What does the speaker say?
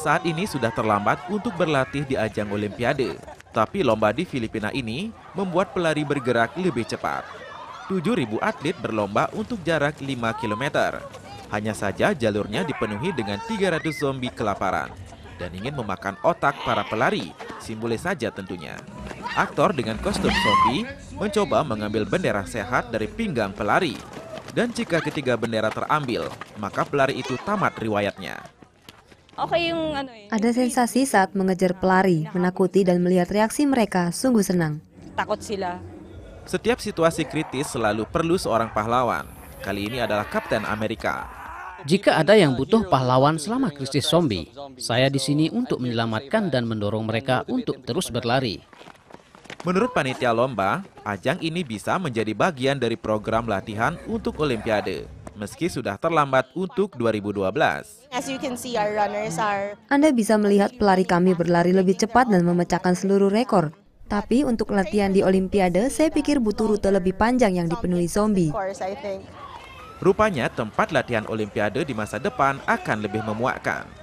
saat ini sudah terlambat untuk berlatih di ajang Olimpiade. Tapi lomba di Filipina ini membuat pelari bergerak lebih cepat. 7.000 atlet berlomba untuk jarak 5 km. Hanya saja jalurnya dipenuhi dengan 300 zombie kelaparan dan ingin memakan otak para pelari, simbolis saja tentunya. Aktor dengan kostum zombie mencoba mengambil bendera sehat dari pinggang pelari. Dan jika ketiga bendera terambil, maka pelari itu tamat riwayatnya. Ada sensasi saat mengejar pelari, menakuti dan melihat reaksi mereka sungguh senang. Takut sila. Setiap situasi kritis selalu perlu seorang pahlawan. Kali ini adalah Kapten Amerika. Jika ada yang butuh pahlawan selama krisis zombie, saya di sini untuk menyelamatkan dan mendorong mereka untuk terus berlari. Menurut panitia lomba, ajang ini bisa menjadi bagian dari program latihan untuk Olimpiade, meski sudah terlambat untuk 2012. Anda bisa melihat pelari kami berlari lebih cepat dan memecahkan seluruh rekor. Tapi untuk latihan di Olimpiade, saya pikir butuh rute lebih panjang yang dipenuhi zombie. Rupanya tempat latihan Olimpiade di masa depan akan lebih memuakkan.